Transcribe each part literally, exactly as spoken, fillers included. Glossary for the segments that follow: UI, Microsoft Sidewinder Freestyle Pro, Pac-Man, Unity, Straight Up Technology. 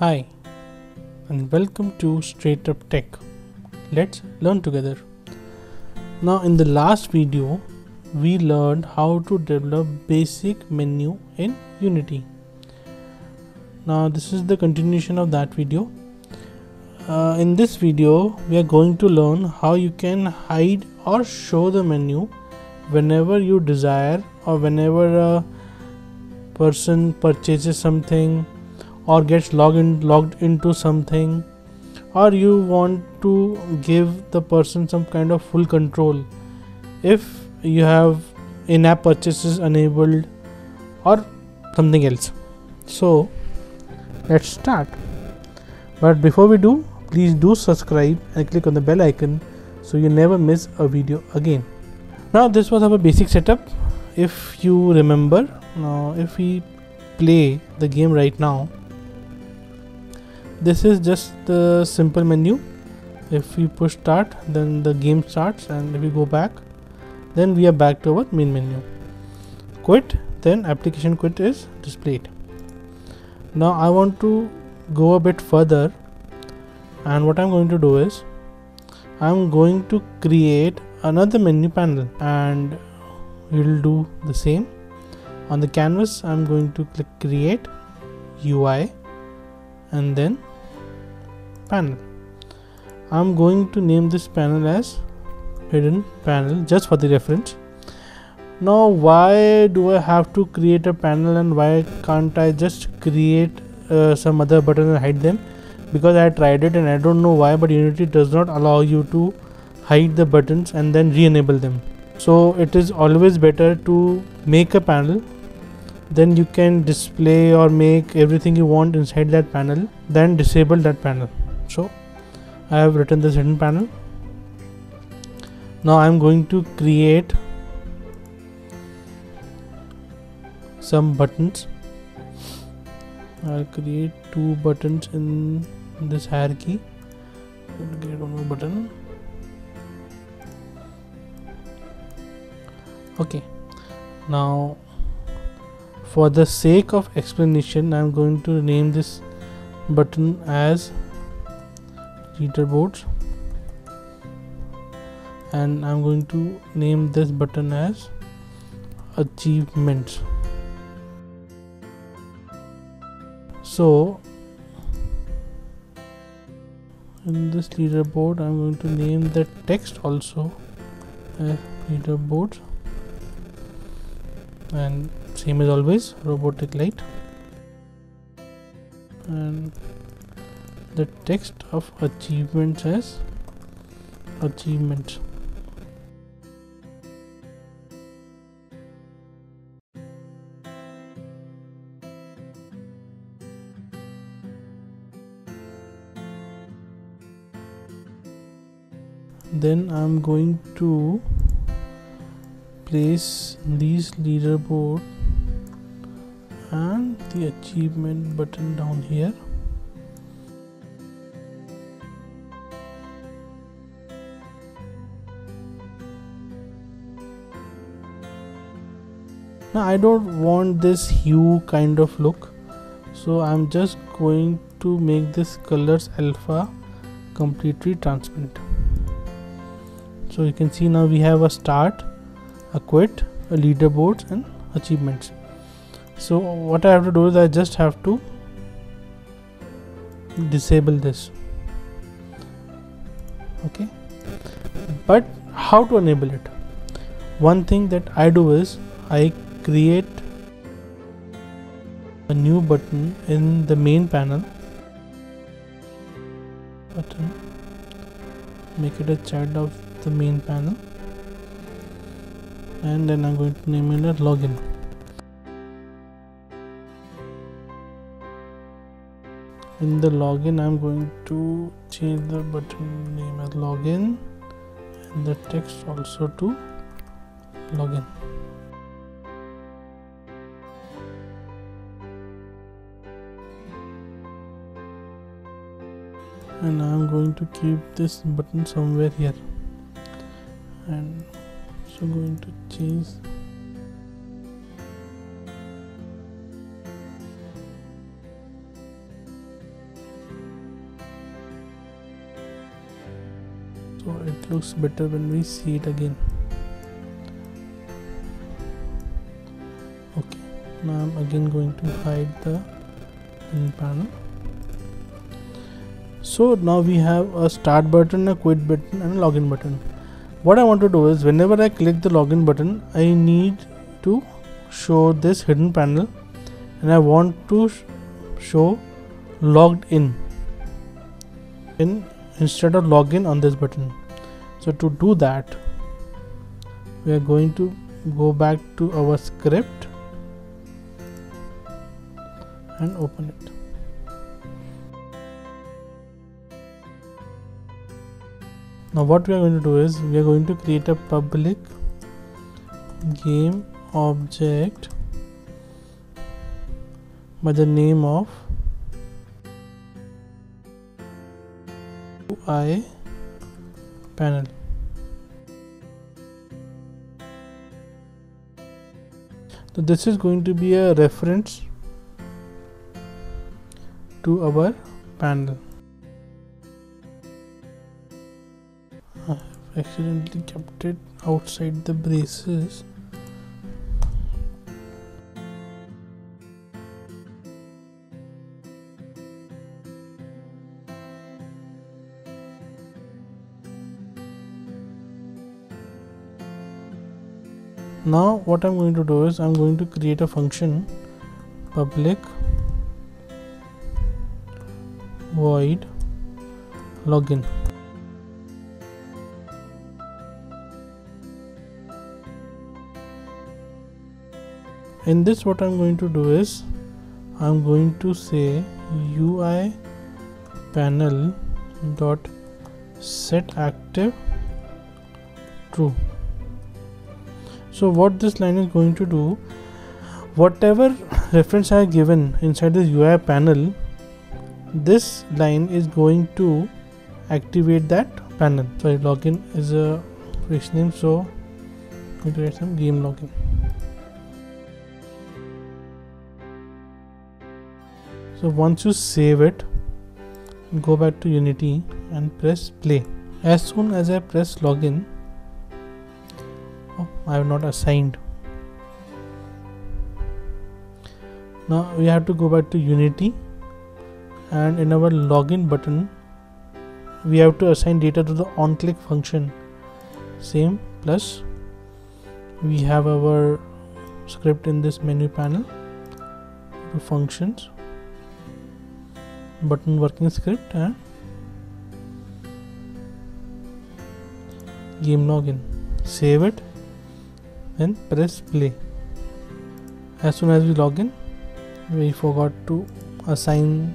Hi and welcome to Straight Up Tech. Let's learn together. Now in the last video we learned how to develop basic menu in Unity. Now this is the continuation of that video. Uh, in this video we are going to learn how you can hide or show the menu whenever you desire or whenever a person purchases something or gets logged in, logged into something, or you want to give the person some kind of full control if you have in-app purchases enabled or something else. So let's start, but before we do, please do subscribe and click on the bell icon so you never miss a video again. Now this was our basic setup. If you remember, now if we play the game right now, this is just the simple menu. If we push start, then the game starts, and if we go back, then we are back to our main menu. Quit, then application quit is displayed. Now I want to go a bit further, and what I'm going to do is I'm going to create another menu panel, and we'll do the same. On the canvas I'm going to click create U I and then panel. I'm going to name this panel as hidden panel just for the reference. Now why do I have to create a panel, and why can't I just create uh, some other button and hide them? Because I tried it and I don't know why, but Unity does not allow you to hide the buttons and then re-enable them. So it is always better to make a panel, then you can display or make everything you want inside that panel, then disable that panel. So I have written this hidden panel. Now I'm going to create some buttons. I'll create two buttons in this hierarchy. I'll create one more button. Okay, now for the sake of explanation, I'm going to name this button as leaderboards, and I'm going to name this button as achievements. So in this leaderboard, I'm going to name the text also as leaderboards, and same as always, robotic light, and the text of achievements as achievements. Then I'm going to place these leaderboard and the achievement button down here. Now I don't want this hue kind of look, so I'm just going to make this colors alpha completely transparent. So you can see now we have a start, a quit, a leaderboards, and achievements. So what I have to do is I just have to disable this. Okay, but how to enable it? One thing that I do is I create a new button in the main panel. Button. Make it a child of the main panel. And then I'm going to name it as login. In the login, I'm going to change the button name as login and the text also to login. And I'm going to keep this button somewhere here. And so going to change so it looks better when we see it again. Okay, now I'm again going to hide the in panel. So now we have a start button, a quit button and a login button. What I want to do is whenever I click the login button, I need to show this hidden panel and I want to sh show logged in in instead of login on this button. So to do that, we are going to go back to our script and open it. Now what we are going to do is we are going to create a public game object by the name of U I panel. So this is going to be a reference to our panel. I have accidentally kept it outside the braces. Now what I'm going to do is I'm going to create a function public void login. In this, what I'm going to do is I'm going to say U I panel dot set active true. So what this line is going to do, whatever reference I have given inside this U I panel, this line is going to activate that panel. So login is a fixed name, so I'm going to write some game login. So once you save it, go back to Unity and press play. As soon as I press login, I have not assigned. Now we have to go back to Unity and in our login button we have to assign data to the onClick function. Same, plus we have our script in this menu panel, the functions, button working script and game login. Save it and press play. As soon as we log in, we forgot to assign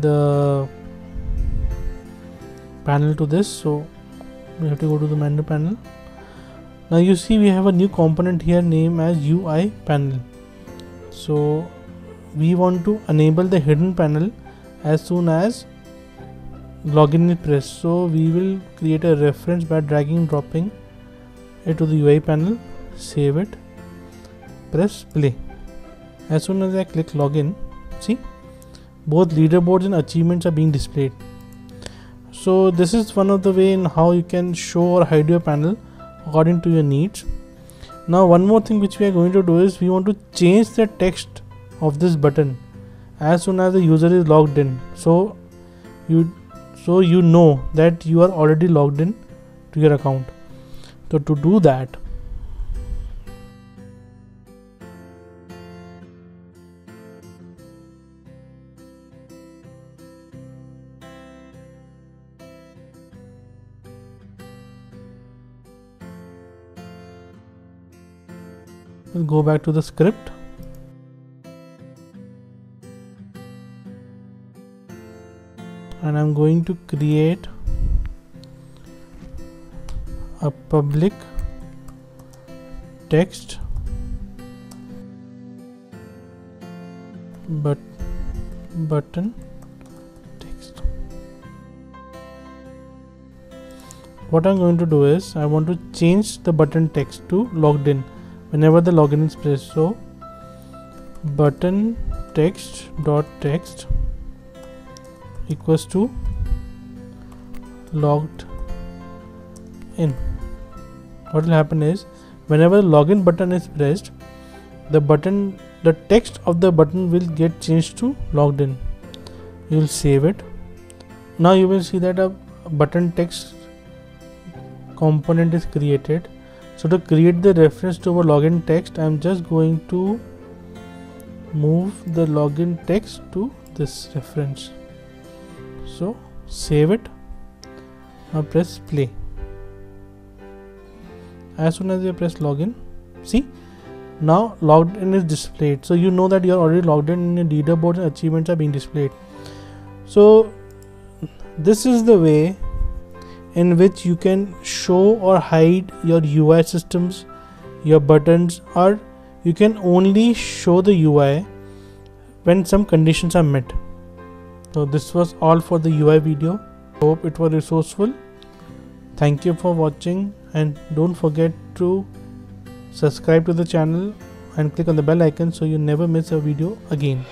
the panel to this, so we have to go to the menu panel. Now you see we have a new component here named as U I panel. So we want to enable the hidden panel as soon as login is pressed. So we will create a reference by dragging dropping it to the U I panel. Save it, press play. As soon as I click login, see both leaderboards and achievements are being displayed. So this is one of the way in how you can show or hide your panel according to your needs. Now one more thing which we are going to do is we want to change the text of this button as soon as the user is logged in, so you so you know that you are already logged in to your account. So to do that, we'll go back to the script. And I'm going to create a public text but button text. What I'm going to do is I want to change the button text to logged in whenever the login is pressed. So button text dot text equals to logged in. in. What will happen is, whenever the login button is pressed, the button, the text of the button will get changed to logged in. You will save it. Now you will see that a button text component is created. So to create the reference to a login text, I am just going to move the login text to this reference. So save it. Now press play. As soon as you press login, see, now logged in is displayed. So you know that you are already logged in, in your leaderboard and achievements are being displayed. So this is the way in which you can show or hide your U I systems, your buttons, or you can only show the U I when some conditions are met. So this was all for the U I video. Hope it was resourceful. Thank you for watching, and don't forget to subscribe to the channel and click on the bell icon so you never miss a video again.